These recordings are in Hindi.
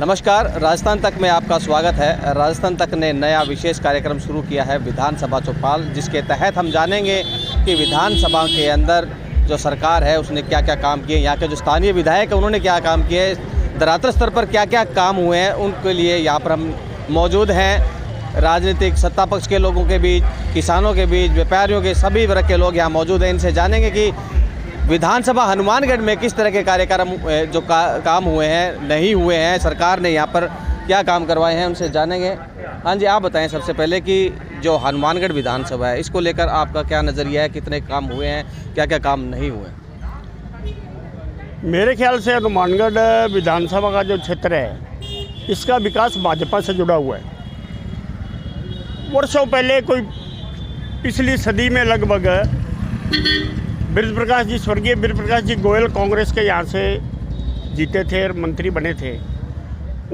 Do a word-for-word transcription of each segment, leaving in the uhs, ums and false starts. नमस्कार, राजस्थान तक में आपका स्वागत है। राजस्थान तक ने नया विशेष कार्यक्रम शुरू किया है विधानसभा चौपाल, जिसके तहत हम जानेंगे कि विधानसभा के अंदर जो सरकार है उसने क्या क्या काम किए, यहाँ के जो स्थानीय विधायक हैं उन्होंने क्या काम किए, धरातल स्तर पर क्या क्या काम हुए हैं, उनके लिए यहाँ पर हम मौजूद हैं। राजनीतिक सत्ता पक्ष के लोगों के बीच, किसानों के बीच, व्यापारियों के, सभी वर्ग के लोग यहाँ मौजूद हैं। इनसे जानेंगे कि विधानसभा हनुमानगढ़ में किस तरह के कार्यक्रम जो का, काम हुए हैं, नहीं हुए हैं, सरकार ने यहाँ पर क्या काम करवाए हैं, उनसे जानेंगे। हाँ जी, आप बताएं सबसे पहले कि जो हनुमानगढ़ विधानसभा है इसको लेकर आपका क्या नज़रिया है, कितने काम हुए हैं, क्या क्या काम नहीं हुए? मेरे ख्याल से हनुमानगढ़ विधानसभा का जो क्षेत्र है इसका विकास भाजपा से जुड़ा हुआ है। वर्षों पहले, कोई पिछली सदी में लगभग, बीरद प्रकाश जी, स्वर्गीय बीरद प्रकाश जी गोयल कांग्रेस के यहाँ से जीते थे और मंत्री बने थे।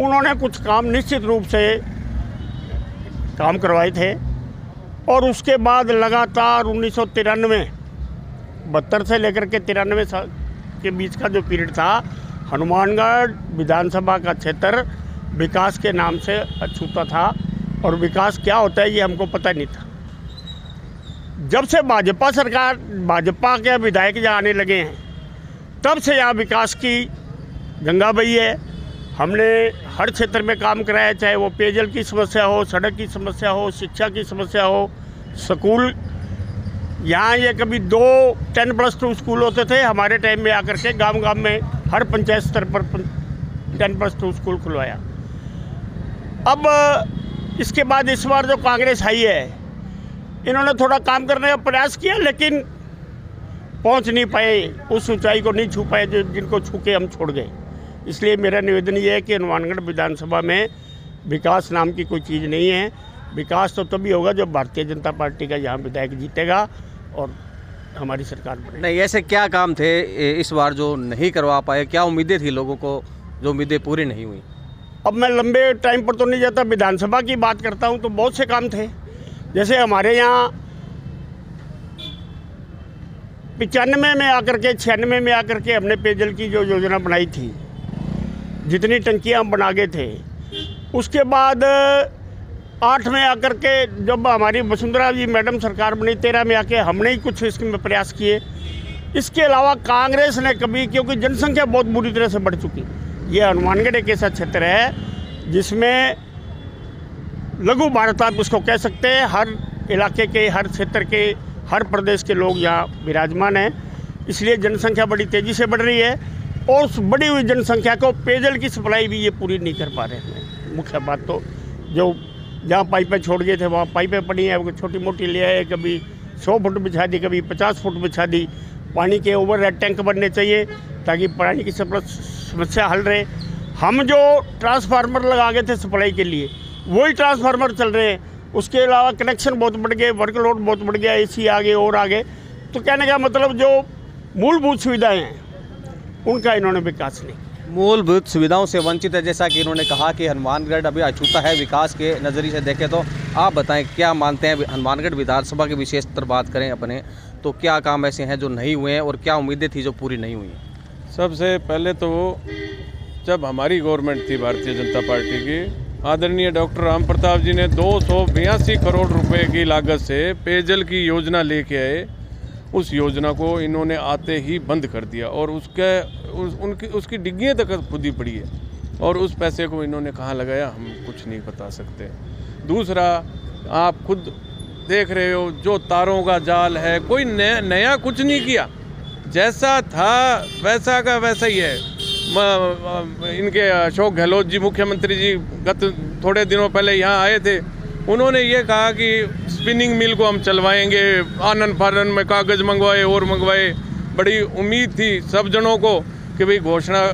उन्होंने कुछ काम निश्चित रूप से काम करवाए थे और उसके बाद लगातार उन्नीस सौ तिरानवे बहत्तर से लेकर के तिरानवे के बीच का जो पीरियड था, हनुमानगढ़ विधानसभा का क्षेत्र विकास के नाम से अछूता था और विकास क्या होता है ये हमको पता नहीं था। जब से भाजपा सरकार, भाजपा के विधायक यहाँ आने लगे हैं, तब से यहाँ विकास की गंगा बही है। हमने हर क्षेत्र में काम कराया, चाहे वो पेयजल की समस्या हो, सड़क की समस्या हो, शिक्षा की समस्या हो, स्कूल। यहाँ ये कभी दो टेन प्लस टू स्कूल होते थे, हमारे टाइम में आकर के गांव गांव में हर पंचायत स्तर पर टेन प्लस टू स्कूल खुलवाया। अब इसके बाद इस बार जो कांग्रेस आई है, इन्होंने थोड़ा काम करने का प्रयास किया लेकिन पहुंच नहीं पाए, उस ऊंचाई को नहीं छू पाए जो जिनको छू के हम छोड़ गए। इसलिए मेरा निवेदन ये है कि हनुमानगढ़ विधानसभा में विकास नाम की कोई चीज़ नहीं है। विकास तो तभी होगा जब भारतीय जनता पार्टी का यहाँ विधायक जीतेगा और हमारी सरकार बनेगी। नहीं, ऐसे क्या काम थे इस बार जो नहीं करवा पाए? क्या उम्मीदें थी लोगों को जो उम्मीदें पूरी नहीं हुई? अब मैं लंबे टाइम पर तो नहीं जाता, विधानसभा की बात करता हूँ तो बहुत से काम थे। जैसे हमारे यहाँ पचानवे में आकर के, छियानवे में आकर के हमने पेयजल की जो योजना बनाई थी, जितनी टंकियाँ हम बना गए थे। उसके बाद आठ में आकर के जब हमारी वसुंधरा जी मैडम सरकार बनी, तेरह में आके हमने ही कुछ इसमें प्रयास किए। इसके अलावा कांग्रेस ने कभी, क्योंकि जनसंख्या बहुत बुरी तरह से बढ़ चुकी, ये हनुमानगढ़ एक ऐसा क्षेत्र है जिसमें लघु भारत आप उसको कह सकते हैं। हर इलाके के, हर क्षेत्र के, हर प्रदेश के लोग यहाँ विराजमान हैं, इसलिए जनसंख्या बड़ी तेज़ी से बढ़ रही है और उस बढ़ी हुई जनसंख्या को पेयजल की सप्लाई भी ये पूरी नहीं कर पा रहे हैं। मुख्य बात तो जो जहाँ पाइपें छोड़ गए थे वहाँ पाइपें पड़ी हैं, छोटी मोटी ले आए, कभी सौ फुट बिछा दी, कभी पचास फुट बिछा दी। पानी के ओवरहेड टैंक बनने चाहिए ताकि पानी की समस्या हल रहे। हम जो ट्रांसफार्मर लगा गए थे सप्लाई के लिए, वही ट्रांसफार्मर चल रहे हैं। उसके अलावा कनेक्शन बहुत बढ़ गए, वर्कलोड बहुत बढ़ गया, एसी आ गए और आगे। तो कहने का मतलब जो मूलभूत सुविधाएं हैं उनका इन्होंने विकास नहीं, मूलभूत सुविधाओं से वंचित है। जैसा कि इन्होंने कहा कि हनुमानगढ़ अभी अछूता है विकास के नज़रिए से देखें, तो आप बताएं क्या मानते हैं, हनुमानगढ़ विधानसभा की विशेष तरह बात करें अपने, तो क्या काम ऐसे हैं जो नहीं हुए हैं और क्या उम्मीदें थी जो पूरी नहीं हुई हैं? सबसे पहले तो जब हमारी गवर्नमेंट थी भारतीय जनता पार्टी की, आदरणीय डॉक्टर राम प्रताप जी ने दो सौ बयासी करोड़ रुपए की लागत से पेयजल की योजना लेके आए। उस योजना को इन्होंने आते ही बंद कर दिया और उसके उस, उनकी उसकी डिग्गियाँ तक खुदी पड़ी है और उस पैसे को इन्होंने कहाँ लगाया हम कुछ नहीं बता सकते। दूसरा, आप खुद देख रहे हो जो तारों का जाल है, कोई नया नया कुछ नहीं किया, जैसा था वैसा का वैसा ही है। इनके अशोक गहलोत जी, मुख्यमंत्री जी, गत थोड़े दिनों पहले यहाँ आए थे, उन्होंने ये कहा कि स्पिनिंग मिल को हम चलवाएंगे। आनन फानन में कागज़ मंगवाए और मंगवाए। बड़ी उम्मीद थी सब जनों को कि भाई घोषणा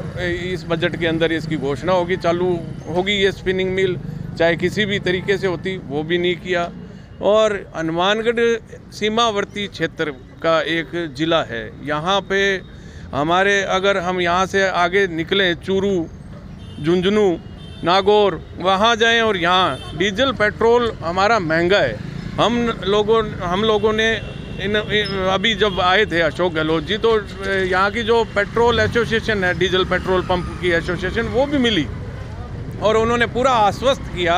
इस बजट के अंदर इसकी घोषणा होगी, चालू होगी ये स्पिनिंग मिल, चाहे किसी भी तरीके से होती, वो भी नहीं किया। और हनुमानगढ़ सीमावर्ती क्षेत्र का एक ज़िला है। यहाँ पे हमारे, अगर हम यहाँ से आगे निकलें चूरू, झुंझुनू, नागौर, वहाँ जाएं और यहाँ डीजल पेट्रोल हमारा महंगा है। हम लोगों हम लोगों ने इन, इन अभी जब आए थे अशोक गहलोत जी, तो यहाँ की जो पेट्रोल एसोसिएशन है, डीजल पेट्रोल पंप की एसोसिएशन, वो भी मिली और उन्होंने पूरा आश्वस्त किया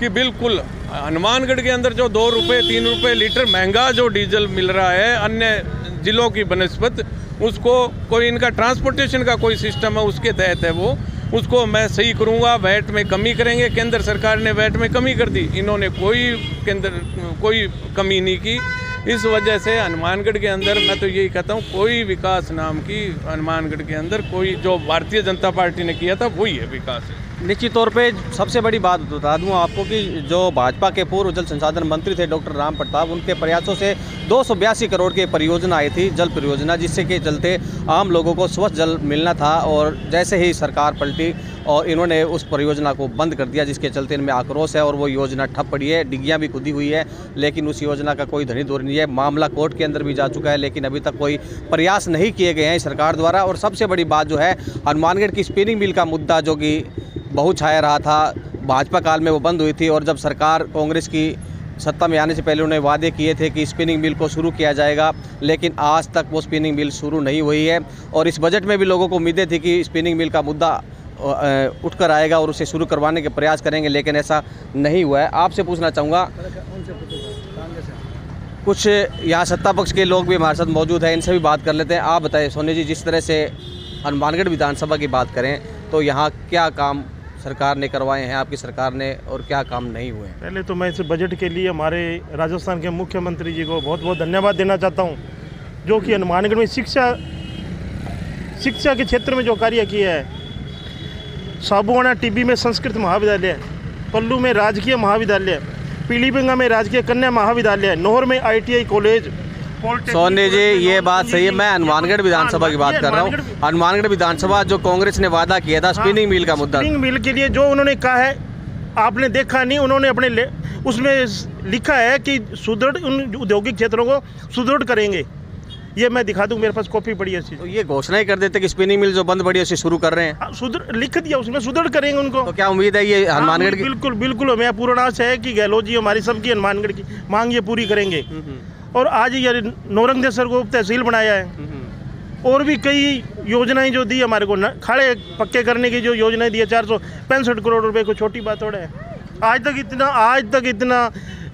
कि बिल्कुल हनुमानगढ़ के अंदर जो दो रुपये तीन रुपये लीटर महंगा जो डीजल मिल रहा है अन्य ज़िलों की बनस्पत, उसको कोई इनका ट्रांसपोर्टेशन का कोई सिस्टम है उसके तहत है वो, उसको मैं सही करूंगा, वैट में कमी करेंगे। केंद्र सरकार ने वैट में कमी कर दी, इन्होंने कोई केंद्र कोई कमी नहीं की। इस वजह से हनुमानगढ़ के अंदर मैं तो यही कहता हूँ कोई विकास नाम की हनुमानगढ़ के अंदर कोई जो भारतीय जनता पार्टी ने किया था वही है विकास है। निश्चित तौर पे सबसे बड़ी बात बता दूँ आपको कि जो भाजपा के पूर्व जल संसाधन मंत्री थे डॉक्टर राम प्रताप, उनके प्रयासों से दो सौ बयासी करोड़ की परियोजना आई थी, जल परियोजना, जिससे के चलते आम लोगों को स्वच्छ जल मिलना था। और जैसे ही सरकार पलटी और इन्होंने उस परियोजना को बंद कर दिया, जिसके चलते इनमें आक्रोश है और वो योजना ठप पड़ी है, डिग्गियाँ भी खुदी हुई है, लेकिन उस योजना का कोई धनी दूर नहीं है। मामला कोर्ट के अंदर भी जा चुका है, लेकिन अभी तक कोई प्रयास नहीं किए गए हैं सरकार द्वारा। और सबसे बड़ी बात जो है हनुमानगढ़ की स्पिनिंग मिल का मुद्दा, जो कि बहुत छाया रहा था, भाजपा काल में वो बंद हुई थी और जब सरकार कांग्रेस की सत्ता में आने से पहले उन्होंने वादे किए थे कि स्पिनिंग मिल को शुरू किया जाएगा, लेकिन आज तक वो स्पिनिंग मिल शुरू नहीं हुई है। और इस बजट में भी लोगों को उम्मीदें थी कि स्पिनिंग मिल का मुद्दा उठकर आएगा और उसे शुरू करवाने के प्रयास करेंगे, लेकिन ऐसा नहीं हुआ है। आपसे पूछना चाहूँगा, कुछ यहाँ सत्ता पक्ष के लोग भी हमारे साथ मौजूद हैं, इनसे भी बात कर लेते हैं। आप बताएं सोनी जी, जिस तरह से हनुमानगढ़ विधानसभा की बात करें तो यहाँ क्या काम सरकार ने करवाए हैं आपकी सरकार ने और क्या काम नहीं हुए हैं? पहले तो मैं इस बजट के लिए हमारे राजस्थान के मुख्यमंत्री जी को बहुत बहुत धन्यवाद देना चाहता हूँ, जो कि हनुमानगढ़ में शिक्षा शिक्षा के क्षेत्र में जो कार्य किया है। साबुवाना टीबी में संस्कृत महाविद्यालय, पल्लू में राजकीय महाविद्यालय, पीलीभंगा में राजकीय कन्या महाविद्यालय, नोहर में आईटीआई कॉलेज। सोनी जी ये बात सही है, मैं हनुमानगढ़ विधानसभा की बात कर रहा हूँ। हनुमानगढ़ विधानसभा जो कांग्रेस ने वादा किया था स्पिनिंग मिल का मुद्दा, स्पिनिंग मिल के लिए जो उन्होंने कहा है आपने देखा नहीं। उन्होंने अपने उसमें लिखा है कि सुदृढ़ उन औद्योगिक क्षेत्रों को सुदृढ़ करेंगे। ये मैं दिखा दूं, मेरे पास कॉपी पड़ी है। तो ये घोषणा ही कर देते कि स्पिनिंग मिल जो बंद पड़ी है उसे शुरू कर रहे हैं, सुदृढ़ लिख दिया उसमें, सुदृढ़ करेंगे उनको। तो क्या उम्मीद है ये हनुमानगढ़ की? बिल्कुल बिल्कुल, हमें पूर्ण आशा है कि गहलोत जी हमारी सबकी हनुमानगढ़ की मांग ये पूरी करेंगे। और आज ये नौरंगदेसर को उप तहसील बनाया है और भी कई योजनाएं जो दी हमारे को, खाड़े पक्के करने की जो योजनाएं दी है चार सौ पैंसठ करोड़ रुपए को, छोटी बात थोड़ा है। आज तक इतना आज तक इतना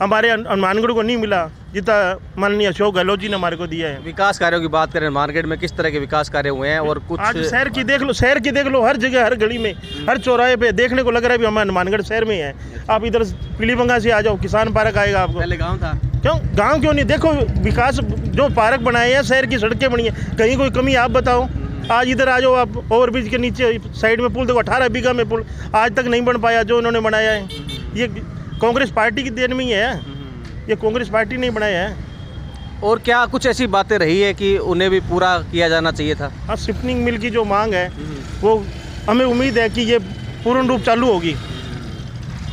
हमारे हनुमानगढ़ को नहीं मिला जितना माननीय अशोक गहलोत जी ने हमारे को दिया है। विकास कार्यों की बात करें हनुमानगढ़ में किस तरह के विकास कार्य हुए हैं? और कुछ आज शहर की देख लो, शहर की देख लो, हर जगह हर गली में हर चौराहे पे देखने को लग रहा है कि हम हनुमानगढ़ शहर में है। आप इधर पीलीभंगा से आ जाओ, किसान पार्क आएगा आपको, पहले गाँव था, क्यों गाँव क्यों नहीं? देखो विकास जो पार्क बनाए हैं, शहर की सड़कें बनी हैं, कहीं कोई कमी आप बताओ। आज इधर आ जाओ आप, ओवरब्रिज के नीचे साइड में पुल देखो, अठारह बीघा में पुल आज तक नहीं बन पाया जो उन्होंने बनाया है। ये कांग्रेस पार्टी की देन में ही है, ये कांग्रेस पार्टी ने बनाया है। और क्या कुछ ऐसी बातें रही है कि उन्हें भी पूरा किया जाना चाहिए था? अब स्पिनिंग मिल की जो मांग है वो हमें उम्मीद है कि ये पूर्ण रूप चालू होगी।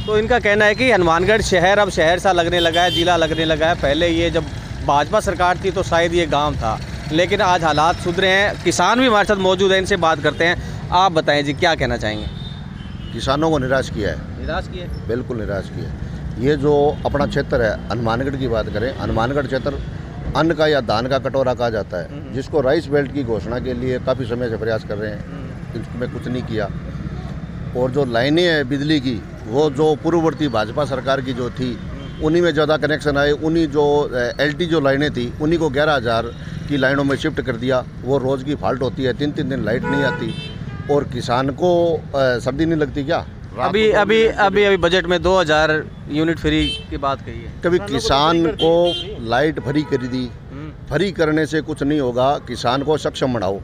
तो इनका कहना है कि हनुमानगढ़ शहर अब शहर सा लगने लगा है, जिला लगने लगा है। पहले ये जब भाजपा सरकार थी तो शायद ये गाँव था, लेकिन आज हालात सुधरे हैं। किसान भी हमारे साथ मौजूद हैं, इनसे बात करते हैं। आप बताएं जी, क्या कहना चाहेंगे? किसानों को निराश किया है, निराश किया है, बिल्कुल निराश किया है। ये जो अपना क्षेत्र है हनुमानगढ़ की बात करें, हनुमानगढ़ क्षेत्र अन्न का या धान का कटोरा कहा जाता है, जिसको राइस बेल्ट की घोषणा के लिए काफ़ी समय से प्रयास कर रहे हैं, इसमें कुछ नहीं किया। और जो लाइनें हैं बिजली की, वो जो पूर्ववर्ती भाजपा सरकार की जो थी उन्हीं में ज़्यादा कनेक्शन आए, उन्हीं जो एलटी जो लाइनें थी उन्हीं को ग्यारह हज़ार की लाइनों में शिफ्ट कर दिया। वो रोज़ की फाल्ट होती है, तीन तीन दिन लाइट नहीं आती। और किसान को सर्दी नहीं लगती क्या? अभी अभी अभी अभी बजट में दो हज़ार यूनिट फ्री की बात कही है। कभी किसान को लाइट फ्री कर दी, फ्री करने से कुछ नहीं होगा, किसान को सक्षम बनाओ।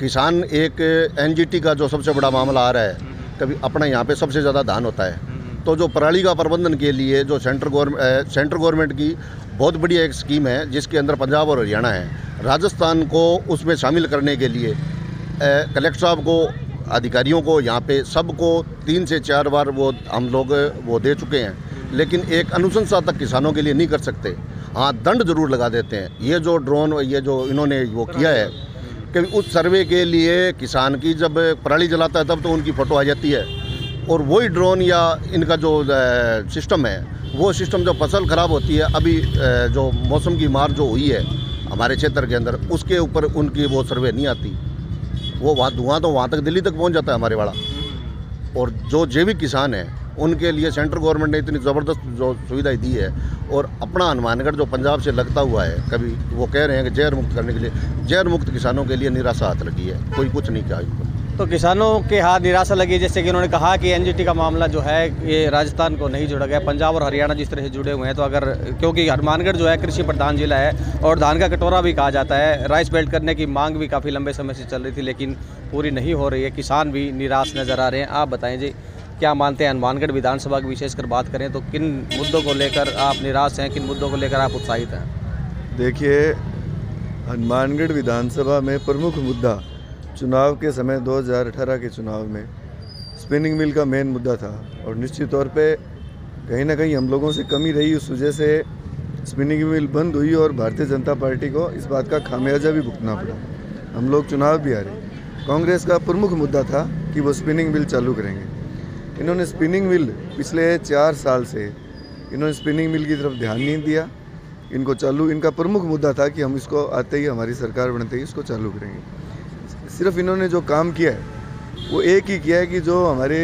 किसान एक एनजीटी का जो सबसे बड़ा मामला आ रहा है, कभी अपना यहाँ पे सबसे ज़्यादा धान होता है, तो जो पराली का प्रबंधन के लिए जो सेंट्रल गवर्नमेंट सेंट्रल गवर्नमेंट की बहुत बढ़िया एक स्कीम है, जिसके अंदर पंजाब और हरियाणा है, राजस्थान को उसमें शामिल करने के लिए कलेक्टर साहब को, अधिकारियों को, यहाँ पे सबको तीन से चार बार वो हम लोग वो दे चुके हैं, लेकिन एक अनुशंसा तक किसानों के लिए नहीं कर सकते। हाँ, दंड जरूर लगा देते हैं। ये जो ड्रोन ये जो इन्होंने वो किया है कि उस सर्वे के लिए किसान की जब पराली जलाता है तब तो उनकी फ़ोटो आ जाती है, और वही ड्रोन या इनका जो सिस्टम है वो सिस्टम जो फसल ख़राब होती है, अभी जो मौसम की मार जो हुई है हमारे क्षेत्र के अंदर, उसके ऊपर उनकी वो सर्वे नहीं आती, वो वहाँ धुआँ तो वहाँ तक दिल्ली तक पहुँच जाता है हमारे वाला। और जो जैविक किसान हैं उनके लिए सेंट्रल गवर्नमेंट ने इतनी ज़बरदस्त जो सुविधाएं दी है। और अपना हनुमानगढ़ जो पंजाब से लगता हुआ है, कभी वो कह रहे हैं कि जहर मुक्त करने के लिए, जहर मुक्त किसानों के लिए निराशा हाथ लगी है, कोई कुछ नहीं कहा इनको। तो किसानों के हाथ निराशा लगी, जैसे कि उन्होंने कहा कि एनजीटी का मामला जो है ये राजस्थान को नहीं जोड़ा गया, पंजाब और हरियाणा जिस तरह से जुड़े हुए हैं। तो अगर, क्योंकि हनुमानगढ़ जो है कृषि प्रधान जिला है और धान का कटोरा भी कहा जाता है, राइस बेल्ट करने की मांग भी काफ़ी लंबे समय से चल रही थी लेकिन पूरी नहीं हो रही है, किसान भी निराश नज़र आ रहे हैं। आप बताएँ जी, क्या मानते हैं हनुमानगढ़ विधानसभा की विशेषकर बात करें तो किन मुद्दों को लेकर आप निराश हैं, किन मुद्दों को लेकर आप उत्साहित हैं? देखिए, हनुमानगढ़ विधानसभा में प्रमुख मुद्दा चुनाव के समय दो हज़ार अठारह के चुनाव में स्पिनिंग मिल का मेन मुद्दा था और निश्चित तौर पे कहीं ना कहीं हम लोगों से कमी रही, उस वजह से स्पिनिंग मिल बंद हुई और भारतीय जनता पार्टी को इस बात का खामियाजा भी भुगतना पड़ा, हम लोग चुनाव भी हारे। कांग्रेस का प्रमुख मुद्दा था कि वो स्पिनिंग मिल चालू करेंगे, इन्होंने स्पिनिंग मिल पिछले चार साल से इन्होंने स्पिनिंग मिल की तरफ ध्यान नहीं दिया, इनको चालू, इनका प्रमुख मुद्दा था कि हम इसको आते ही, हमारी सरकार बनते ही इसको चालू करेंगे। सिर्फ इन्होंने जो काम किया है वो एक ही किया है कि जो हमारे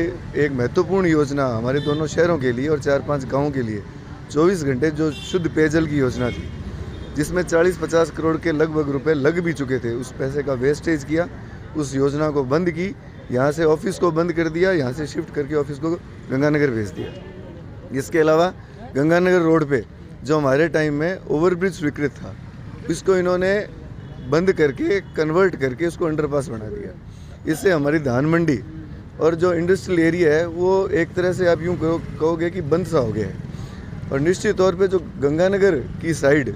एक महत्वपूर्ण योजना हमारे दोनों शहरों के लिए और चार पाँच गाँव के लिए चौबीस घंटे जो शुद्ध पेयजल की योजना थी, जिसमें चालीस पचास करोड़ के लगभग रुपये लग भी चुके थे, उस पैसे का वेस्टेज किया, उस योजना को बंद की, यहाँ से ऑफिस को बंद कर दिया, यहाँ से शिफ्ट करके ऑफिस को गंगानगर भेज दिया। इसके अलावा गंगानगर रोड पे जो हमारे टाइम में ओवरब्रिज स्वीकृत था, इसको इन्होंने बंद करके कन्वर्ट करके उसको अंडरपास बना दिया। इससे हमारी धान मंडी और जो इंडस्ट्रियल एरिया है वो एक तरह से आप यूँ कहोगे कि बंद सा हो गया है। और निश्चित तौर पे जो गंगानगर की साइड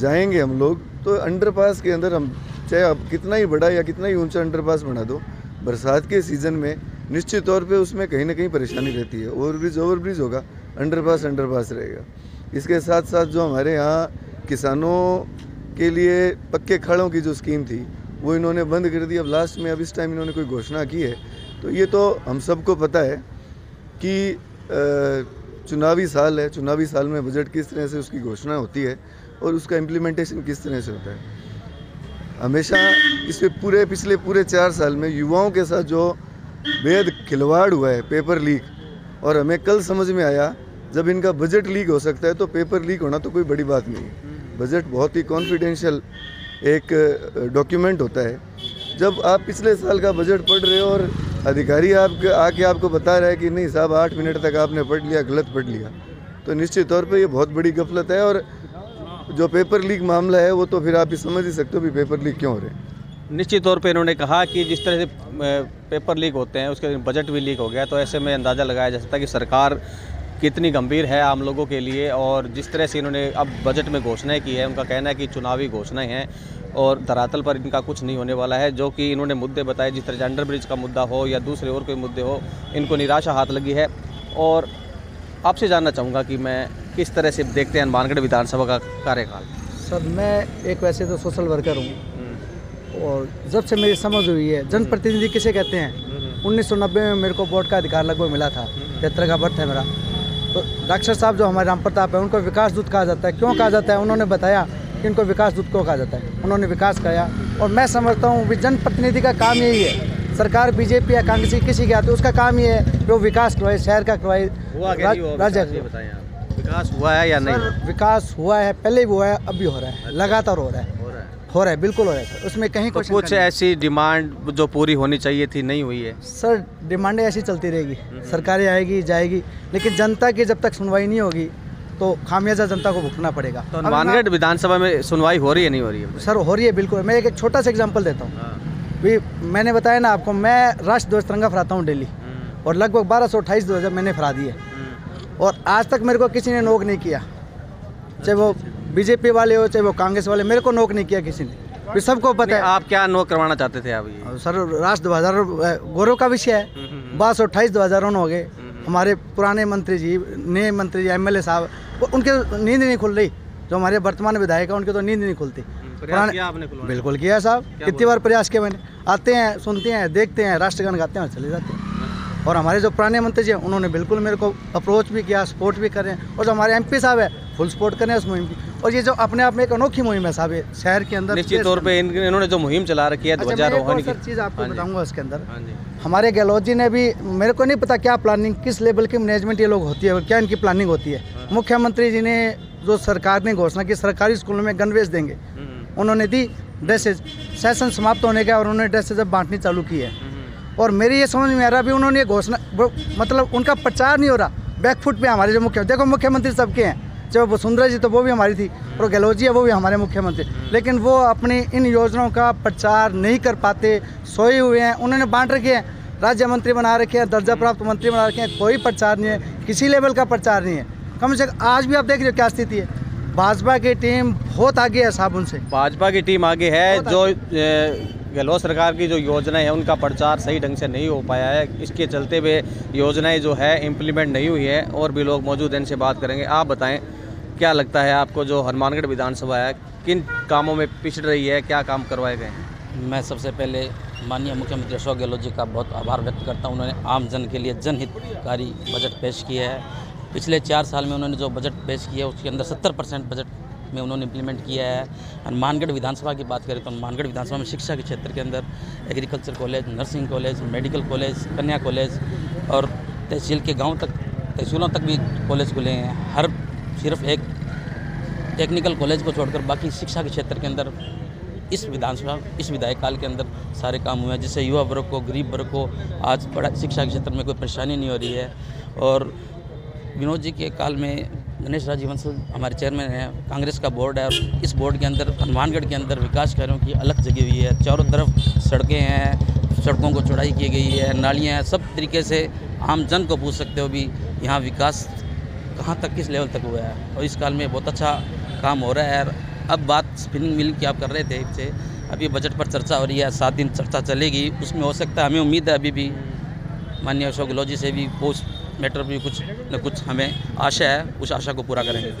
जाएंगे हम लोग तो अंडरपास के अंदर हम चाहे आप कितना ही बड़ा या कितना ही ऊंचा अंडरपास बना दो, बरसात के सीज़न में निश्चित तौर पे उसमें कहीं ना कहीं परेशानी रहती है। ओवरब्रिज ओवरब्रिज होगा, अंडरपास अंडरपास रहेगा। इसके साथ साथ जो हमारे यहाँ किसानों के लिए पक्के खड़ों की जो स्कीम थी वो इन्होंने बंद कर दी। अब लास्ट में अब इस टाइम इन्होंने कोई घोषणा की है तो ये तो हम सबको पता है कि चुनावी साल है, चुनावी साल में बजट किस तरह से उसकी घोषणा होती है और उसका इम्प्लीमेंटेशन किस तरह से होता है। हमेशा इस पूरे पिछले पूरे चार साल में युवाओं के साथ जो बेहद खिलवाड़ हुआ है, पेपर लीक, और हमें कल समझ में आया जब इनका बजट लीक हो सकता है तो पेपर लीक होना तो कोई बड़ी बात नहीं है। बजट बहुत ही कॉन्फिडेंशियल एक डॉक्यूमेंट होता है। जब आप पिछले साल का बजट पढ़ रहे हो और अधिकारी आप आके आपको बता रहा है कि नहीं साहब आठ मिनट तक आपने पढ़ लिया, गलत पढ़ लिया, तो निश्चित तौर पर यह बहुत बड़ी गफलत है। और जो पेपर लीक मामला है वो तो फिर आप ही समझ ही सकते हो भी पेपर लीक क्यों हो रहे हैं। निश्चित तौर पे इन्होंने कहा कि जिस तरह से पेपर लीक होते हैं उसके बजट भी लीक हो गया, तो ऐसे में अंदाज़ा लगाया जा सकता है कि सरकार कितनी गंभीर है आम लोगों के लिए। और जिस तरह से इन्होंने अब बजट में घोषणाएँ की है, उनका कहना है कि चुनावी घोषणाएँ हैं और धरातल पर इनका कुछ नहीं होने वाला है। जो कि इन्होंने मुद्दे बताए जिस तरह से अंडरब्रिज का मुद्दा हो या दूसरे और कोई मुद्दे हो, इनको निराशा हाथ लगी है। और आपसे जानना चाहूँगा कि मैं किस तरह से देखते हैं हनुमानगढ़ विधानसभा का कार्यकाल? सर, मैं एक वैसे तो सोशल वर्कर हूँ और जब से मेरी समझ हुई है जनप्रतिनिधि किसे कहते हैं, उन्नीस सौ नब्बे में मेरे को वोट का अधिकार लगभग मिला था, तिहत्तर का बर्थ है मेरा। तो डॉक्टर साहब जो हमारे राम प्रताप है उनको विकास दूत कहा जाता है, क्यों कहा जाता है? उन्होंने बताया कि इनको विकास दूत क्यों कहा जाता है, उन्होंने विकास किया। और मैं समझता हूँ जनप्रतिनिधि का काम यही है, सरकार बीजेपी या कांग्रेस किसी की आती है उसका काम ये है कि वो विकास करवाए, शहर का करवाए, राज्य का। विकास हुआ है या नहीं? विकास हुआ है, पहले भी हुआ है, अब भी हो रहा है, लगातार हो रहा है, हो रहा है, हो रहा है, बिल्कुल हो रहा है सर। उसमें कहीं तो कुछ ऐसी डिमांड जो पूरी होनी चाहिए थी नहीं हुई है सर। डिमांडें ऐसी चलती रहेगी, सरकारें आएगी जाएगी, लेकिन जनता की जब तक सुनवाई नहीं होगी तो खामियाजा जनता को भुगतना पड़ेगा। तो हनुमानगढ़ विधानसभा में सुनवाई हो रही है, नहीं हो रही है? सर हो रही है बिल्कुल। मैं एक छोटा सा एग्जाम्पल देता हूँ भी, मैंने बताया ना आपको, मैं राष्ट्र ध्वज तिरंगा फहराता हूँ डेली और लगभग बारह सौ अट्ठाईस ध्वज मैंने फहरा दी है और आज तक मेरे को किसी ने नोक नहीं किया, चाहे वो बीजेपी वाले हो चाहे वो कांग्रेस वाले, मेरे को नोक नहीं किया किसी ने, ये सबको पता है। आप क्या नोक करवाना चाहते थे आप? ये सर राष्ट्र दो हज़ार गौरव का विषय है, बारह सौ अट्ठाईस दो हज़ार हो गए, हमारे पुराने मंत्री जी, नए मंत्री जी, एमएलए साहब, उनके नींद नहीं खुल रही, जो हमारे वर्तमान विधायक हैं उनके तो नींद नहीं खुलती। बिल्कुल किया साहब, कितनी बार प्रयास किया मैंने, आते हैं सुनते हैं देखते हैं, राष्ट्रगान गाते हैं और चले जाते हैं। और हमारे जो पुराने मंत्री जी हैं उन्होंने बिल्कुल मेरे को अप्रोच भी किया, सपोर्ट भी करें, और जो हमारे एमपी साहब है फुल सपोर्ट करें उस मुहिम की। और ये जो अपने आप में एक अनोखी मुहिम है साहब, शहर के अंदर निश्चित तौर पे इन्होंने जो मुहिम चला रखी है दो हज़ार चीज़ आपको बताऊँगा उसके अंदर। हमारे गहलोत जी ने भी, मेरे को नहीं पता क्या प्लानिंग, किस लेवल की मैनेजमेंट ये लोग होती है, क्या इनकी प्लानिंग होती है। मुख्यमंत्री जी ने जो सरकार ने घोषणा की सरकारी स्कूलों में गणवेश देंगे, उन्होंने दी ड्रेसेज, सेशन समाप्त होने का और उन्होंने ड्रेसेज अब बांटनी चालू की है। और मेरी ये समझ में आ रहा भी उन्होंने घोषणा मतलब उनका प्रचार नहीं हो रहा, बैकफुट पे हमारे जो मुख्य देखो मुख्यमंत्री सबके हैं, जब वसुंधरा जी तो वो भी हमारी थी और गहलोत जी है वो भी हमारे मुख्यमंत्री, लेकिन वो अपनी इन योजनाओं का प्रचार नहीं कर पाते, सोए हुए हैं। उन्होंने बांट रखे हैं, राज्य मंत्री बना रखे हैं, दर्जा प्राप्त मंत्री बना रखे हैं, कोई प्रचार नहीं है, किसी लेवल का प्रचार नहीं है। कम से कम आज भी आप देख रहे हो क्या स्थिति है, भाजपा की टीम बहुत आगे है साहब, उनसे भाजपा की टीम आगे है। जो गहलोत सरकार की जो योजनाएं हैं उनका प्रचार सही ढंग से नहीं हो पाया है, इसके चलते हुए योजनाएं जो है इम्प्लीमेंट नहीं हुई है। और भी लोग मौजूद हैं, इनसे बात करेंगे। आप बताएं क्या लगता है आपको, जो हनुमानगढ़ विधानसभा है किन कामों में पिछड़ रही है, क्या काम करवाए गए हैं? मैं सबसे पहले माननीय मुख्यमंत्री अशोक गहलोत जी का बहुत आभार व्यक्त करता हूँ। उन्होंने आमजन के लिए जनहितकारी बजट पेश किया है। पिछले चार साल में उन्होंने जो बजट पेश किया है उसके अंदर सत्तर परसेंट बजट में उन्होंने इंप्लीमेंट किया है। हनुमानगढ़ विधानसभा की बात करें तो हनुमानगढ़ विधानसभा में शिक्षा के क्षेत्र के अंदर agriculture college, nursing college, medical college, कन्या कॉलेज और तहसील के गांव तक, तहसीलों तक भी कॉलेज खुले हैं। हर सिर्फ एक टेक्निकल कॉलेज को छोड़कर बाकी शिक्षा के क्षेत्र के अंदर इस विधानसभा इस विधायक काल के अंदर सारे काम हुए हैं, जिससे युवा वर्ग को, गरीब वर्ग को आज बड़ा शिक्षा के क्षेत्र में कोई परेशानी नहीं हो रही है। और विनोद जी के काल में गणेश राज बंसल हमारे चेयरमैन हैं, कांग्रेस का बोर्ड है और इस बोर्ड के अंदर हनुमानगढ़ के अंदर विकास कार्यों की अलग जगह हुई है। चारों तरफ सड़कें हैं, सड़कों को चौड़ाई की गई है, नालियाँ हैं, सब तरीके से आम जन को पूछ सकते हो भी यहाँ विकास कहाँ तक, किस लेवल तक हुआ है। और इस काल में बहुत अच्छा काम हो रहा है। अब बात स्पिनिंग मिल की आप कर रहे थे इससे, अभी बजट पर चर्चा हो रही है, सात दिन चर्चा चलेगी, उसमें हो सकता है, हमें उम्मीद है अभी भी माननीय अशोक गहलोत जी से भी पोस्ट मैटर भी कुछ न कुछ हमें आशा है, उस आशा को पूरा करेंगे।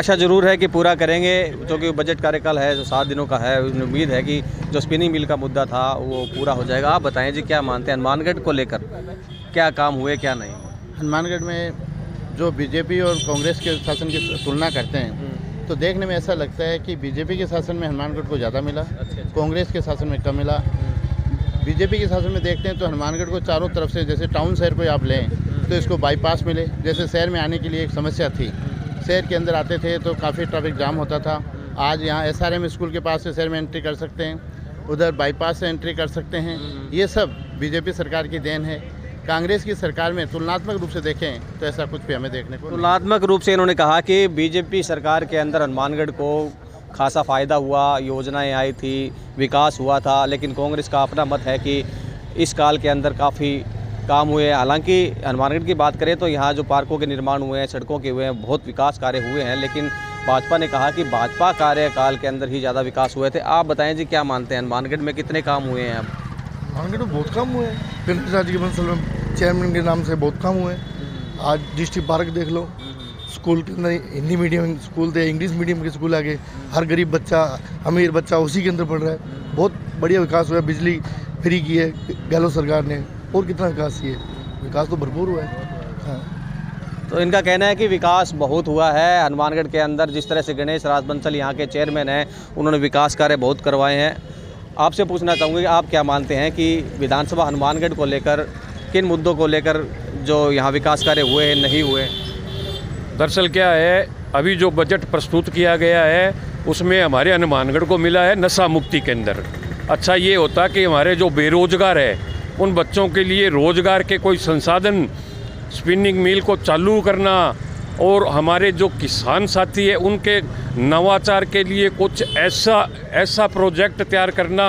आशा जरूर है कि पूरा करेंगे, क्योंकि बजट कार्यकाल है जो सात दिनों का है, उम्मीद है कि जो स्पिनिंग मिल का मुद्दा था वो पूरा हो जाएगा। आप बताएं जी, क्या मानते हैं हनुमानगढ़ को लेकर, क्या काम हुए क्या नहीं? हनुमानगढ़ में जो बीजेपी और कांग्रेस के शासन की तुलना करते हैं तो देखने में ऐसा लगता है कि बीजेपी के शासन में हनुमानगढ़ को ज़्यादा मिला, कांग्रेस के शासन में कम मिला। बीजेपी के शासन में देखते हैं तो हनुमानगढ़ को चारों तरफ से, जैसे टाउन शहर को आप लें तो इसको बाईपास मिले, जैसे शहर में आने के लिए एक समस्या थी, शहर के अंदर आते थे तो काफ़ी ट्रैफिक जाम होता था। आज यहाँ एस आर एम स्कूल के पास से शहर में एंट्री कर सकते हैं, उधर बाईपास से एंट्री कर सकते हैं। ये सब बीजेपी सरकार की देन है। कांग्रेस की सरकार में तुलनात्मक रूप से देखें तो ऐसा कुछ भी हमें देखने को, तुलनात्मक रूप से इन्होंने कहा कि बीजेपी सरकार के अंदर हनुमानगढ़ को खासा फ़ायदा हुआ, योजनाएँ आई थी, विकास हुआ था, लेकिन कांग्रेस का अपना मत है कि इस काल के अंदर काफ़ी काम हुए हैं। हालांकि हनुमानगढ़ की बात करें तो यहाँ जो पार्कों के निर्माण हुए हैं, सड़कों के हुए हैं, बहुत विकास कार्य हुए हैं, लेकिन भाजपा ने कहा कि भाजपा कार्यकाल के अंदर ही ज़्यादा विकास हुए थे। आप बताएं जी, क्या मानते हैं हनुमानगढ़ में कितने काम हुए हैं? अब हनुमानगढ़ में बहुत काम हुए हैं, गणेश राज बंसल चेयरमैन के नाम से बहुत काम हुए हैं। आज डिस्ट्रिक्ट पार्क देख लो, स्कूल के अंदर हिंदी मीडियम स्कूल थे, इंग्लिश मीडियम के स्कूल आ गए, हर गरीब बच्चा, अमीर बच्चा उसी के अंदर पढ़ रहा है। बहुत बढ़िया विकास हुआ है, बिजली फ्री की है गहलोत सरकार ने, और कितना विकास किया, विकास तो भरपूर हुआ है। हाँ। तो इनका कहना है कि विकास बहुत हुआ है हनुमानगढ़ के अंदर। जिस तरह से गणेश राज बंसल यहाँ के चेयरमैन हैं, उन्होंने विकास कार्य बहुत करवाए हैं। आपसे पूछना चाहूँगी कि आप क्या मानते हैं कि विधानसभा हनुमानगढ़ को लेकर किन मुद्दों को लेकर जो यहाँ विकास कार्य हुए हैं, नहीं हुए? दरअसल क्या है, अभी जो बजट प्रस्तुत किया गया है उसमें हमारे हनुमानगढ़ को मिला है नशा मुक्ति केंद्र। अच्छा ये होता कि हमारे जो बेरोजगार है उन बच्चों के लिए रोजगार के कोई संसाधन, स्पिनिंग मिल को चालू करना, और हमारे जो किसान साथी है उनके नवाचार के लिए कुछ ऐसा ऐसा प्रोजेक्ट तैयार करना,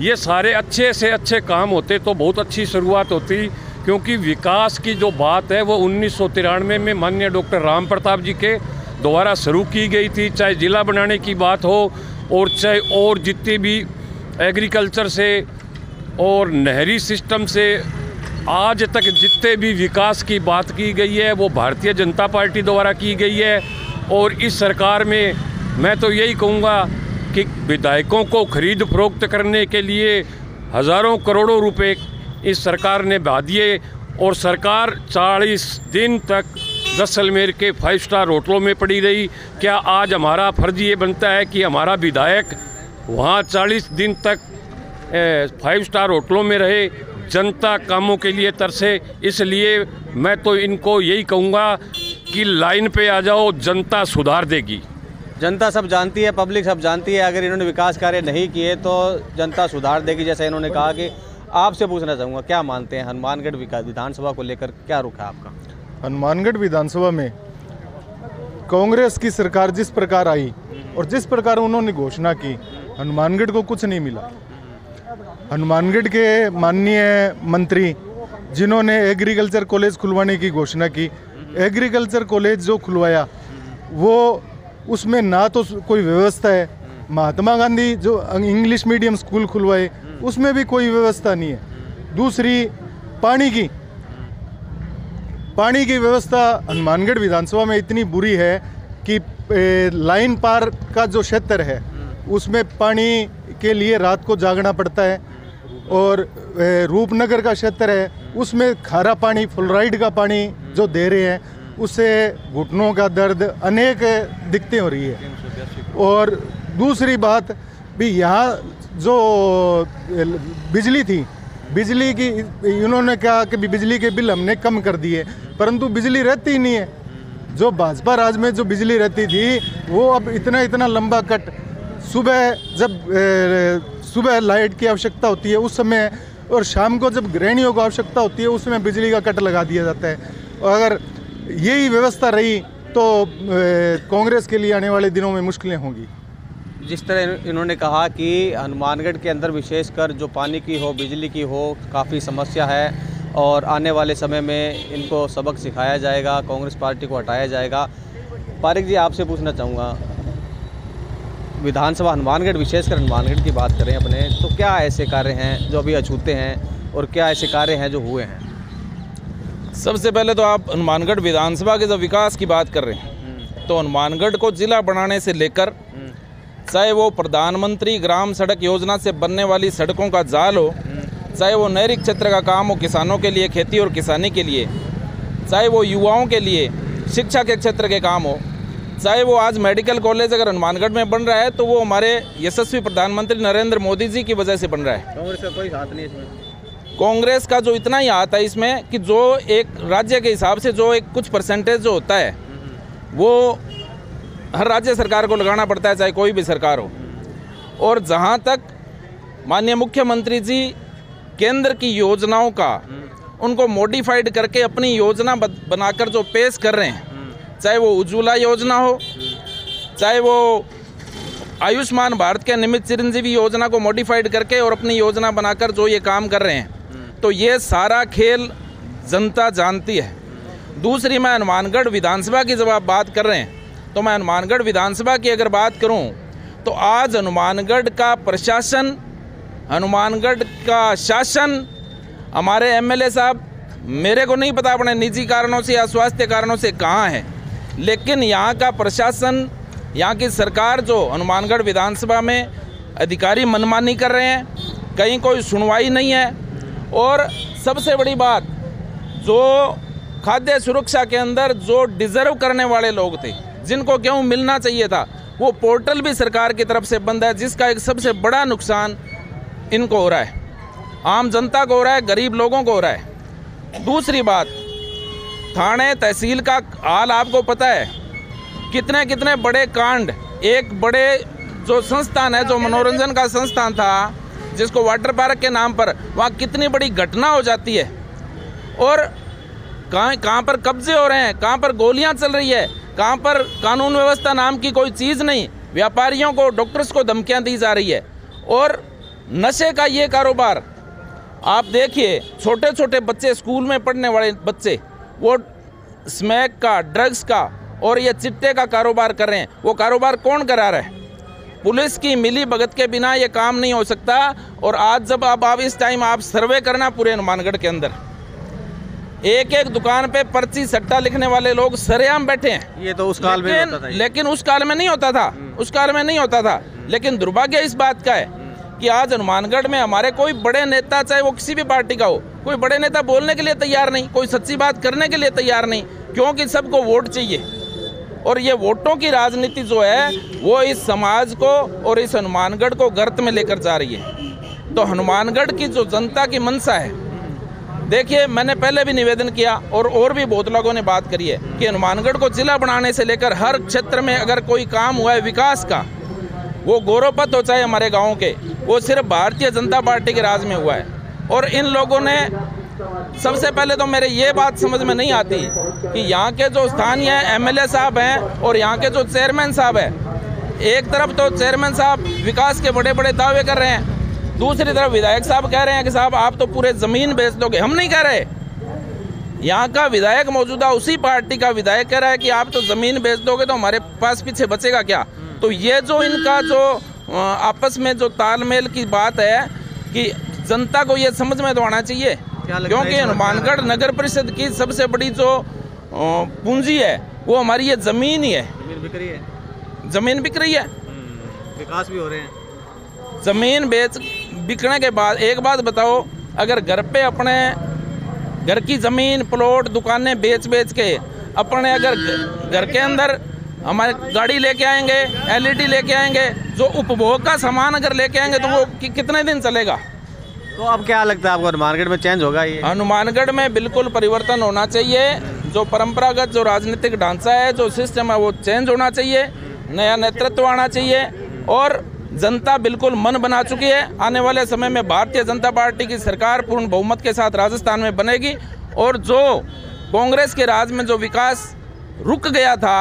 ये सारे अच्छे से अच्छे काम होते तो बहुत अच्छी शुरुआत होती। क्योंकि विकास की जो बात है वो उन्नीस सौ तिरानवे में माननीय डॉक्टर राम प्रताप जी के द्वारा शुरू की गई थी, चाहे ज़िला बनाने की बात हो और चाहे और जितने भी एग्रीकल्चर से और नहरी सिस्टम से आज तक जितने भी विकास की बात की गई है वो भारतीय जनता पार्टी द्वारा की गई है। और इस सरकार में मैं तो यही कहूँगा कि विधायकों को खरीद फरोख्त करने के लिए हज़ारों करोड़ों रुपए इस सरकार ने बहा दिए और सरकार चालीस दिन तक जैसलमेर के फाइव स्टार होटलों में पड़ी रही। क्या आज हमारा फर्ज ये बनता है कि हमारा विधायक वहाँ चालीस दिन तक फाइव स्टार होटलों में रहे? जनता कामों के लिए तरसे। इसलिए मैं तो इनको यही कहूँगा कि लाइन पे आ जाओ, जनता सुधार देगी। जनता सब जानती है, पब्लिक सब जानती है, अगर इन्होंने विकास कार्य नहीं किए तो जनता सुधार देगी। जैसे इन्होंने कहा कि आपसे पूछना चाहूँगा, क्या मानते हैं हनुमानगढ़ विधानसभा को लेकर क्या रुख है आपका? हनुमानगढ़ विधानसभा में कांग्रेस की सरकार जिस प्रकार आई और जिस प्रकार उन्होंने घोषणा की, हनुमानगढ़ को कुछ नहीं मिला। हनुमानगढ़ के माननीय मंत्री जिन्होंने एग्रीकल्चर कॉलेज खुलवाने की घोषणा की, एग्रीकल्चर कॉलेज जो खुलवाया वो उसमें ना तो कोई व्यवस्था है। महात्मा गांधी जो इंग्लिश मीडियम स्कूल खुलवाए उसमें भी कोई व्यवस्था नहीं है। दूसरी पानी की पानी की व्यवस्था हनुमानगढ़ विधानसभा में इतनी बुरी है कि लाइन पार का जो क्षेत्र है उसमें पानी के लिए रात को जागना पड़ता है। और रूपनगर का क्षेत्र है उसमें खारा पानी, फ्लोराइड का पानी जो दे रहे हैं उससे घुटनों का दर्द, अनेक दिक्कतें हो रही है। और दूसरी बात भी, यहाँ जो बिजली थी, बिजली की इन्होंने कहा कि बिजली के बिल हमने कम कर दिए, परंतु बिजली रहती ही नहीं है। जो भाजपा राज में जो बिजली रहती थी वो अब इतना इतना लंबा कट, सुबह जब सुबह लाइट की आवश्यकता होती है उस समय, और शाम को जब गृहिणियों को आवश्यकता होती है उस समय बिजली का कट लगा दिया जाता है। और अगर यही व्यवस्था रही तो कांग्रेस के लिए आने वाले दिनों में मुश्किलें होंगी। जिस तरह इन्होंने कहा कि हनुमानगढ़ के अंदर विशेषकर जो पानी की हो, बिजली की हो, काफ़ी समस्या है और आने वाले समय में इनको सबक सिखाया जाएगा, कांग्रेस पार्टी को हटाया जाएगा। पारिक जी, आपसे पूछना चाहूँगा, विधानसभा हनुमानगढ़, विशेषकर हनुमानगढ़ की बात करें अपने, तो क्या ऐसे कार्य हैं जो अभी अछूते हैं और क्या ऐसे कार्य हैं जो हुए हैं? सबसे पहले तो आप हनुमानगढ़ विधानसभा के जब विकास की बात कर रहे हैं तो हनुमानगढ़ को ज़िला बनाने से लेकर चाहे वो प्रधानमंत्री ग्राम सड़क योजना से बनने वाली सड़कों का जाल हो, चाहे वो नहरी क्षेत्र का काम हो किसानों के लिए, खेती और किसानी के लिए, चाहे वो युवाओं के लिए शिक्षा के क्षेत्र के काम हो, चाहे वो आज मेडिकल कॉलेज अगर हनुमानगढ़ में बन रहा है तो वो हमारे यशस्वी प्रधानमंत्री नरेंद्र मोदी जी की वजह से बन रहा है। कांग्रेस का कोई हाथ नहीं इसमें। कांग्रेस का जो इतना ही हाथ है इसमें कि जो एक राज्य के हिसाब से जो एक कुछ परसेंटेज जो होता है वो हर राज्य सरकार को लगाना पड़ता है, चाहे कोई भी सरकार हो। और जहाँ तक माननीय मुख्यमंत्री जी केंद्र की योजनाओं का उनको मॉडिफाइड करके अपनी योजना बनाकर जो पेश कर रहे हैं, चाहे वो उज्ज्वला योजना हो, चाहे वो आयुष्मान भारत के निमित्त चिरंजीवी योजना को मॉडिफाइड करके और अपनी योजना बनाकर जो ये काम कर रहे हैं, तो ये सारा खेल जनता जानती है। दूसरी, मैं हनुमानगढ़ विधानसभा की जब आप बात कर रहे हैं तो मैं हनुमानगढ़ विधानसभा की अगर बात करूं तो आज हनुमानगढ़ का प्रशासन, हनुमानगढ़ का शासन, हमारे एम एल ए साहब मेरे को नहीं पता अपने निजी कारणों से या स्वास्थ्य कारणों से कहाँ है, लेकिन यहाँ का प्रशासन, यहाँ की सरकार जो हनुमानगढ़ विधानसभा में अधिकारी मनमानी कर रहे हैं, कहीं कोई सुनवाई नहीं है। और सबसे बड़ी बात, जो खाद्य सुरक्षा के अंदर जो डिजर्व करने वाले लोग थे जिनको गेहूँ मिलना चाहिए था, वो पोर्टल भी सरकार की तरफ से बंद है, जिसका एक सबसे बड़ा नुकसान इनको हो रहा है, आम जनता को हो रहा है, गरीब लोगों को हो रहा है। दूसरी बात, थाने तहसील का हाल आपको पता है, कितने कितने बड़े कांड, एक बड़े जो संस्थान है, जो मनोरंजन का संस्थान था जिसको वाटर पार्क के नाम पर, वहाँ कितनी बड़ी घटना हो जाती है और कहाँ कहाँ पर कब्जे हो रहे हैं, कहाँ पर गोलियाँ चल रही है, कहाँ पर कानून व्यवस्था नाम की कोई चीज़ नहीं, व्यापारियों को, डॉक्टर्स को धमकियाँ दी जा रही है। और नशे का ये कारोबार आप देखिए, छोटे छोटे बच्चे, स्कूल में पढ़ने वाले बच्चे, वो स्मैक का, ड्रग्स का और ये चिट्टे का कारोबार कर रहे हैं। वो कारोबार कौन करा रहा है? पुलिस की मिली भगत के बिना ये काम नहीं हो सकता। और आज जब आप आप इस टाइम आप सर्वे करना पूरे हनुमानगढ़ के अंदर, एक एक दुकान पे पर्ची सट्टा लिखने वाले लोग सरेआम बैठे हैं। ये तो उस काल में होता था, लेकिन उस काल में नहीं होता था, उस काल में नहीं होता था। लेकिन दुर्भाग्य इस बात का है कि आज हनुमानगढ़ में हमारे कोई बड़े नेता, चाहे वो किसी भी पार्टी का हो, कोई बड़े नेता बोलने के लिए तैयार नहीं, कोई सच्ची बात करने के लिए तैयार नहीं, क्योंकि सबको वोट चाहिए। और ये वोटों की राजनीति जो है वो इस समाज को और इस हनुमानगढ़ को गर्त में लेकर जा रही है। तो हनुमानगढ़ की जो जनता की मंशा है, देखिए मैंने पहले भी निवेदन किया और और भी बहुत लोगों ने बात करी है कि हनुमानगढ़ को जिला बनाने से लेकर हर क्षेत्र में अगर कोई काम हुआ है विकास का, वो गौरवपत हो चाहे हमारे गाँव के, वो सिर्फ भारतीय जनता पार्टी के राज में हुआ है। और इन लोगों ने सबसे पहले तो मेरे ये बात समझ में नहीं आती कि यहाँ के जो स्थानीय एमएलए साहब हैं और यहाँ के जो चेयरमैन साहब हैं, एक तरफ तो चेयरमैन साहब विकास के बड़े बड़े दावे कर रहे हैं, दूसरी तरफ विधायक साहब कह रहे हैं कि साहब आप तो पूरे ज़मीन बेच दोगे। हम नहीं कह रहे, यहाँ का विधायक मौजूदा उसी पार्टी का विधायक कह रहा है कि आप तो ज़मीन बेच दोगे तो हमारे पास पीछे बचेगा क्या। तो ये जो इनका जो आपस में जो तालमेल की बात है कि जनता को ये समझ में तो आना चाहिए, क्योंकि हनुमानगढ़ नगर परिषद की सबसे बड़ी जो पूंजी है वो हमारी ये जमीन ही है। जमीन बिक रही है, जमीन बिक रही है, विकास भी हो रहे हैं। जमीन बेच बिकने के बाद एक बात बताओ, अगर घर पे अपने घर की जमीन प्लॉट दुकानें बेच बेच के अपने अगर घर के अंदर हमारे गाड़ी लेके आएंगे, एलईडी लेके आएंगे, जो उपभोग का सामान अगर लेके आएंगे तो वो कि, कितने दिन चलेगा। तो अब क्या लगता है आपको हनुमानगढ़ में चेंज होगा? ये हनुमानगढ़ में बिल्कुल परिवर्तन होना चाहिए। जो परंपरागत जो राजनीतिक ढांचा है, जो सिस्टम है, वो चेंज होना चाहिए, नया नेतृत्व आना चाहिए। और जनता बिल्कुल मन बना चुकी है, आने वाले समय में भारतीय जनता पार्टी की सरकार पूर्ण बहुमत के साथ राजस्थान में बनेगी। और जो कांग्रेस के राज में जो विकास रुक गया था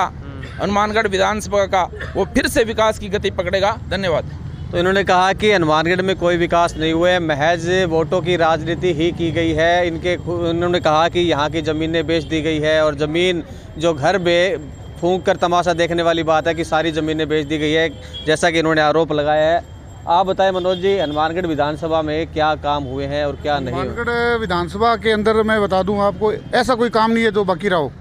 हनुमानगढ़ विधानसभा का, वो फिर से विकास की गति पकड़ेगा। धन्यवाद। तो इन्होंने कहा कि हनुमानगढ़ में कोई विकास नहीं हुए, महज वोटों की राजनीति ही की गई है। इनके इन्होंने कहा कि यहाँ की ज़मीनें बेच दी गई है और ज़मीन जो घर बे फूंक कर तमाशा देखने वाली बात है कि सारी ज़मीनें बेच दी गई है, जैसा कि इन्होंने आरोप लगाया है। आप बताएं मनोज जी, हनुमानगढ़ विधानसभा में क्या काम हुए हैं और क्या नहीं? हनुमानगढ़ विधानसभा के अंदर मैं बता दूँ आपको, ऐसा कोई काम नहीं है जो बाकी रहा हो।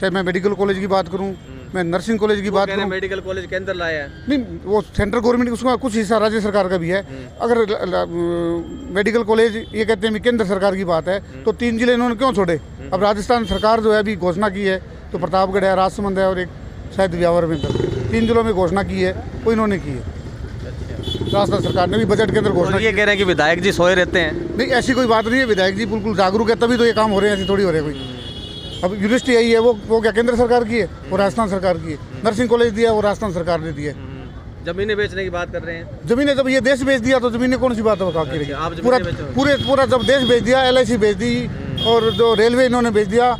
चाहे मैं मेडिकल कॉलेज की बात करूँ, मैं नर्सिंग कॉलेज की बात करूं, मेडिकल कॉलेज के अंदर लाया है नहीं, वो सेंट्रल गवर्नमेंट उसका कुछ हिस्सा राज्य सरकार का भी है। अगर ल, ल, ल, मेडिकल कॉलेज ये कहते हैं केंद्र सरकार की बात है, तो तीन जिले इन्होंने क्यों छोड़े? अब राजस्थान सरकार जो है अभी घोषणा की है, तो प्रतापगढ़ है, राजसमंद है और एक शायद ब्यावर में, तीन जिलों में घोषणा की है, वो इन्होंने की है। राजस्थान सरकार ने भी बजट के अंदर घोषणा ये कह रहे हैं कि विधायक जी सोए रहते हैं। नहीं, ऐसी कोई बात नहीं है, विधायक जी बिल्कुल जागरूक है, तभी तो ये काम हो रहे हैं, ऐसे थोड़ी हो रहे कोई। अब यूनिवर्सिटी आई है वो वो क्या केंद्र सरकार की है, वो राजस्थान सरकार की है। नर्सिंग कॉलेज दिया वो राजस्थान सरकार ने दिया है। जमीनें बेचने की बात कर रहे हैं, जमीनें जब ये देश बेच दिया तो जमीनें कौन सी बात बता के रही? पूरा पूरे पूरा जब देश बेच दिया, एल आई सी बेच दी और जो रेलवे इन्होंने बेच दिया,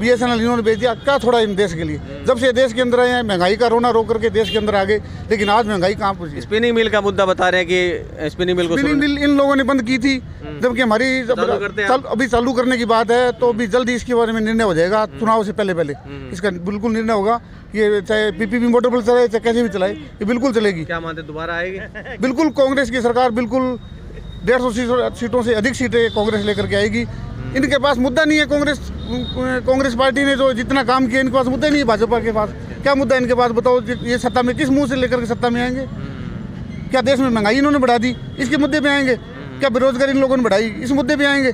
बी एस एन एल इन्होंने बेच दिया, क्या थोड़ा इन देश के लिए? जब से देश के अंदर आए हैं, महंगाई का रोना रो करके देश के अंदर आ गए, लेकिन आज महंगाई कहाँ पहुँची? स्पिनिंग मिल का मुद्दा बता रहे हैं कि स्पिनिंग मिल को स्पिनिंग मिल इन लोगों ने बंद की थी, जबकि हमारी अभी चालू करने की बात है। तो अभी जल्दी इसके बारे में निर्णय हो जाएगा, चुनाव से पहले पहले इसका बिल्कुल निर्णय होगा। ये चाहे पीपीपी मोटर पर चलाए, चाहे कैसे भी चलाए, ये बिल्कुल चलेगी। क्या मानते, दोबारा आएगी? बिल्कुल, कांग्रेस की सरकार बिल्कुल डेढ़ सौ सीटों से अधिक सीटें कांग्रेस लेकर के आएगी। इनके पास मुद्दा नहीं है, कांग्रेस कांग्रेस पार्टी ने जो जितना काम किया इनके पास मुद्दा नहीं है। भाजपा के पास क्या मुद्दा इनके पास बताओ? ये सत्ता में किस मुंह से लेकर के सत्ता में आएंगे? क्या देश में महंगाई इन्होंने बढ़ा दी, इसके मुद्दे पे आएंगे? क्या बेरोजगारी इन लोगों ने बढ़ाई, इस मुद्दे पे आएंगे?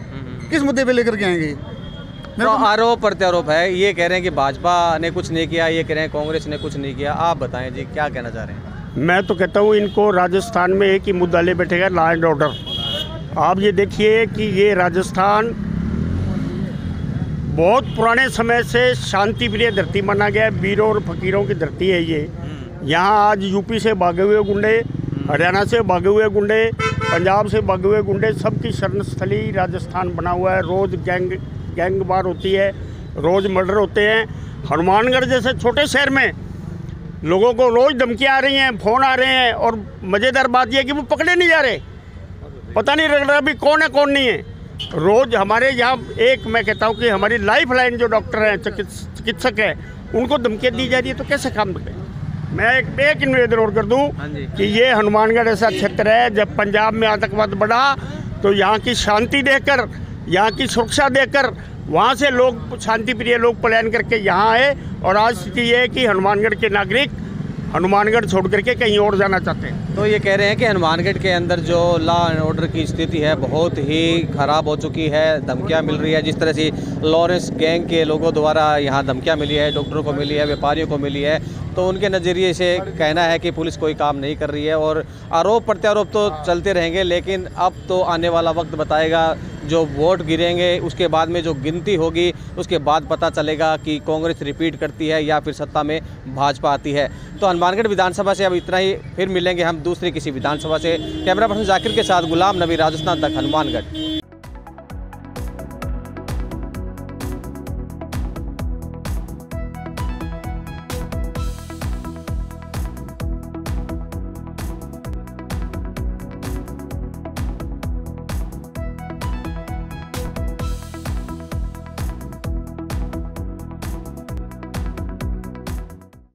किस मुद्दे पे लेकर के आएंगे? तो आरोप प्रत्यारोप है, ये कह रहे हैं कि भाजपा ने कुछ नहीं किया, ये कह रहे हैं कांग्रेस ने कुछ नहीं किया। आप बताएं जी, क्या कहना चाह रहे हैं? मैं तो कहता हूँ इनको राजस्थान में एक ही मुद्दा ले बैठेगा, लॉ एंड ऑर्डर। आप ये देखिए कि ये राजस्थान बहुत पुराने समय से शांति प्रिय धरती माना गया है, वीरों और फकीरों की धरती है ये। यहाँ आज यूपी से भागे हुए गुंडे, हरियाणा से भागे हुए गुंडे, पंजाब से भागे हुए गुंडे, सबकी शरणस्थली राजस्थान बना हुआ है। रोज़ गैंग गैंगवार होती है, रोज़ मर्डर होते हैं। हनुमानगढ़ जैसे छोटे शहर में लोगों को रोज़ धमकियाँ आ रही हैं, फ़ोन आ रहे हैं, और मज़ेदार बात यह है कि वो पकड़े नहीं जा रहे, पता नहीं लग रहा अभी कौन है कौन नहीं है। रोज़ हमारे यहाँ एक, मैं कहता हूँ कि हमारी लाइफ लाइन जो डॉक्टर हैं, चिकित्सक हैं, उनको धमकियाँ दी जा रही है, तो कैसे काम करें? मैं एक एक निवेदन और कर दूँ कि ये हनुमानगढ़ ऐसा क्षेत्र है, जब पंजाब में आतंकवाद बढ़ा तो यहाँ की शांति देखकर, यहाँ की सुरक्षा देखकर, वहाँ से लोग शांति प्रिय लोग पलायन करके यहाँ आए, और आज स्थिति ये है कि हनुमानगढ़ के नागरिक हनुमानगढ़ छोड़ करके कहीं और जाना चाहते हैं। तो ये कह रहे हैं कि हनुमानगढ़ के अंदर जो लॉ एंड ऑर्डर की स्थिति है बहुत ही खराब हो चुकी है, धमकियां मिल रही है, जिस तरह से लॉरेंस गैंग के लोगों द्वारा यहाँ धमकियां मिली है, डॉक्टरों को मिली है, व्यापारियों को मिली है। तो उनके नज़रिए से कहना है कि पुलिस कोई काम नहीं कर रही है और आरोप प्रत्यारोप तो चलते रहेंगे, लेकिन अब तो आने वाला वक्त बताएगा। जो वोट गिरेंगे उसके बाद में जो गिनती होगी उसके बाद पता चलेगा कि कांग्रेस रिपीट करती है या फिर सत्ता में भाजपा आती है। तो हनुमानगढ़ विधानसभा से अब इतना ही, फिर मिलेंगे हम दूसरी किसी विधानसभा से। कैमरा पर्सन जाकिर के साथ गुलाम नबी, राजस्थान तक, हनुमानगढ़।